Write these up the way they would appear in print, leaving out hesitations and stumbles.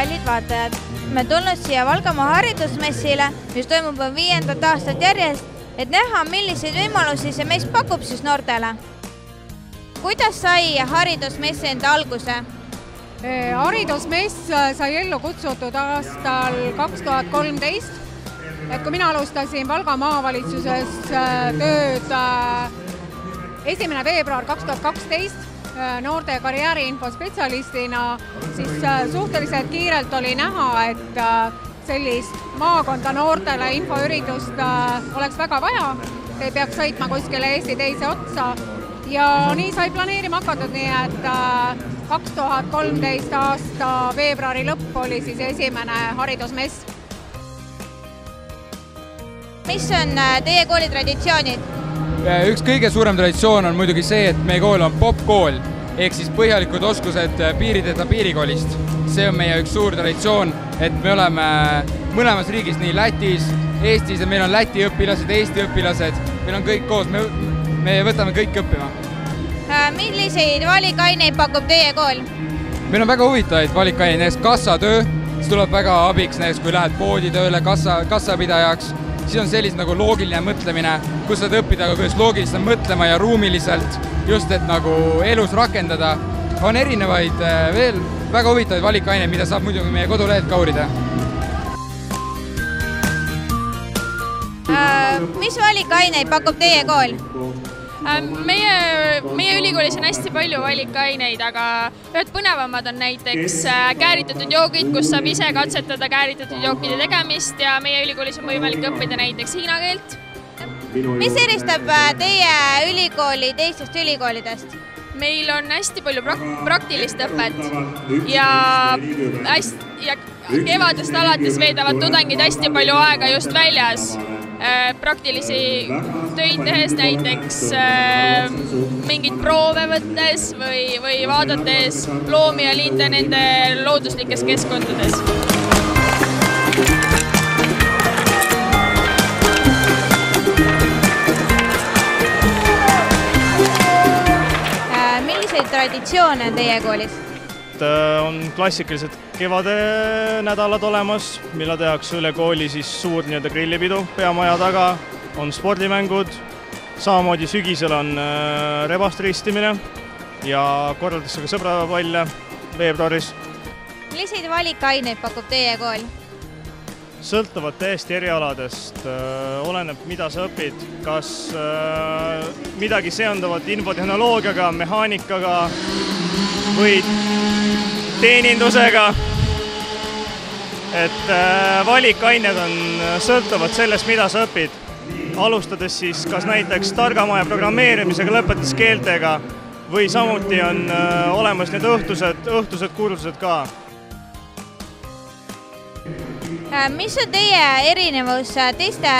kallid vaatajad! Me tulnud siia Valgamaa haridusmessile, mis toimub 5. aastat järjest, et näha, milliseid võimalusi see mess pakub siis noortele. Kuidas sai haridusmess enda alguse? Haridusmess sai ellu kutsutud aastal 2013. Kui mina alustasin Valgamaa maavalitsuses tööd 1. veebruar 2012, noorte karjääri infospetsialistina, siis suhteliselt kiirelt oli näha, et sellist maakonda noortele infoüritust oleks väga vaja, ei peaks sõitma kuskile Eesti teise otsa ja nii sai planeerima hakatud, nii et 2013 aasta veebruari lõpp oli siis esimene haridusmess. Mis on teie kooli traditsioonid? Üks kõige suurem traditsioon on muidugi see, et meie kool on popkool, ehk siis põhjalikud oskused piirideta piirikoolist. See on meie üks suur traditsioon, et me oleme mõlemas riigis, nii Lätis, Eestis, ja meil on Läti õpilased, Eesti õpilased, meil on kõik koos, me võtame kõik õppima. Milliseid valikaineid pakub teie kool? Meil on väga huvitavaid valikaineid, näiteks kassatöö, siis tuleb väga abiks, näiteks kui lähed pooditööle kassapidajaks, siis on sellise nagu loogiline mõtlemine, kus saad õppida, aga kuidas loogiliselt mõtlema ja ruumiliselt just, et nagu elus rakendada. On erinevaid veel väga huvitavaid valikaineid, mida saab muidugi meie kodulehelt kaurida. Mis valikaineid pakub teie kool? Meie ülikoolis on hästi palju valikaineid, aga ühed põnevamad on näiteks kääritatud joogid, kus saab ise katsetada kääritatud jookide tegemist ja meie ülikoolis on võimalik õppida näiteks hiina keelt. Mis eristab teie ülikooli teistest ülikoolidest? Meil on hästi palju praktilist õpet ja kevadest alates veedavad tudengid hästi palju aega just väljas. Praktilisi töid tehes, näiteks mingid proove võttes või vaadates loomi ja linde nende looduslikes keskkondades. Milliseid traditsioone on teie koolis? On klassikalised kevadenädalad olemas, mille tehakse üle kooli siis suur grillipidu peamaja taga, on spordimängud, samamoodi sügisel on rebast ristimine ja korraldatakse ka sõbravalle veebruaris. Milliseid valikaineid pakub teie kool? Sõltuvad täiesti erialadest, oleneb mida sa õpid, kas midagi seonduvat infotehnoloogiaga, mehaanikaga või teenindusega, et valikained on sõltuvad sellest, mida sa õpid, alustades siis kas näiteks targamaja programmeerimisega, lõpetades keeltega või samuti on olemas need õhtused kursused ka. Mis on teie erinevus teiste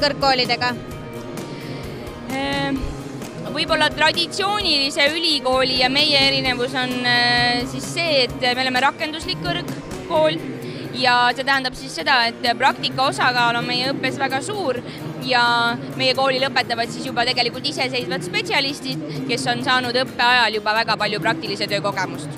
kõrgkoolidega? Võib-olla traditsioonilise ülikooli ja meie erinevus on siis see, et me oleme rakenduslik kõrgkool ja see tähendab siis seda, et praktika osakaal on meie õppes väga suur ja meie kooli lõpetavad siis juba tegelikult iseseisvad spetsialistid, kes on saanud õppe ajal juba väga palju praktilise töökogemust.